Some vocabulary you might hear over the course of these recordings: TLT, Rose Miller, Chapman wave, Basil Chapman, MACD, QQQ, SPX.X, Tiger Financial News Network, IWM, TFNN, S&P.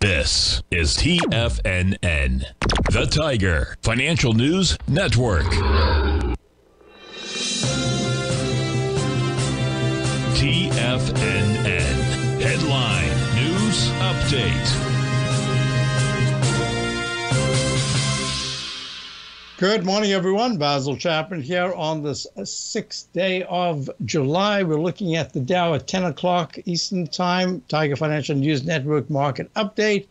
This is TFNN, the Tiger Financial News Network. TFNN Headline News Update. Good morning, everyone. Basil Chapman here on this 6th day of July. We're looking at the Dow at 10 o'clock Eastern Time. Tiger Financial News Network Market Update.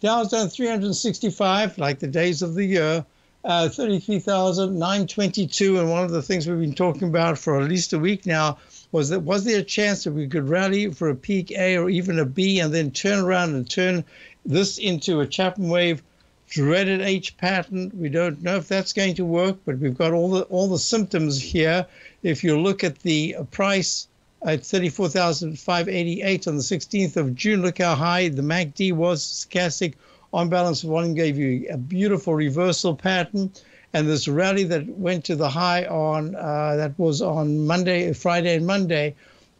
Dow's down 365, like the days of the year. 33,922, and one of the things we've been talking about for at least a week now was there a chance that we could rally for a peak A or even a B and then turn around and turn this into a Chapman wave, dreaded H pattern? We don't know if that's going to work, but we've got all the symptoms here. If you look at the price at 34,588 on the 16th of June, look how high the MACD was. Stochastic on balance volume gave you a beautiful reversal pattern, and this rally that went to the high on that was on Friday and Monday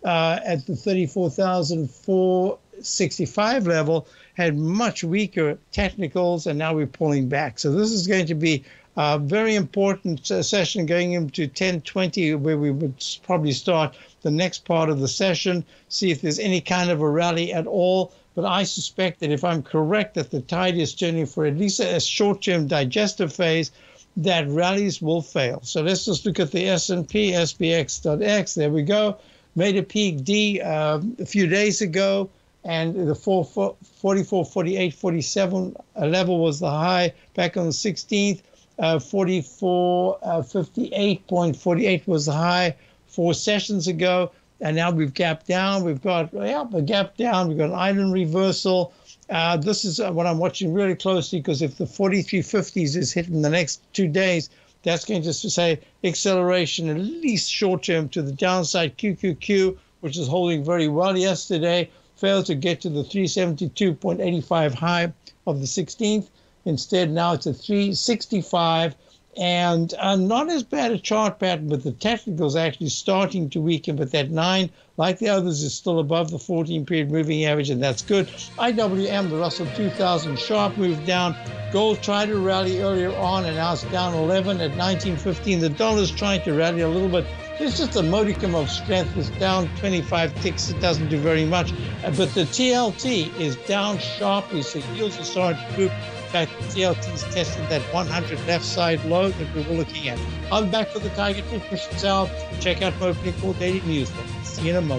at the 34,465 level had much weaker technicals, and now we're pulling back. So this is going to be a very important session going into 10:20, where we would probably start the next part of the session, see if there's any kind of a rally at all. But I suspect that if I'm correct, that the tide is turning for at least a short-term digestive phase, that rallies will fail. So let's just look at the S&P, SPX.X. There we go. Made a peak D a few days ago, and the 44, 48, 47 level was the high back on the 16th. 44, 58.48 was the high 4 sessions ago. And now we've gapped down. We've got a gap down. We've got an island reversal. This is what I'm watching really closely, because if the 4350s is hit in the next 2 days, that's going to say acceleration, at least short-term, to the downside. QQQ, which is holding very well yesterday, failed to get to the 372.85 high of the 16th. Instead, now it's a 365. And not as bad a chart pattern, but the technicals are actually starting to weaken. But that 9, like the others, is still above the 14-period moving average, and that's good. IWM, the Russell 2000 sharp move down. Gold tried to rally earlier on, and now it's down 11 at 19.15. The dollar's trying to rally a little bit. It's just a modicum of strength. It's down 25 ticks. It doesn't do very much. But the TLT is down sharply, so yields are starting to move. In fact, TLT's tested that 100 left side low that we were looking at. I'm back for the Tiger Financial News. Check out my opening call daily news. See you in a moment.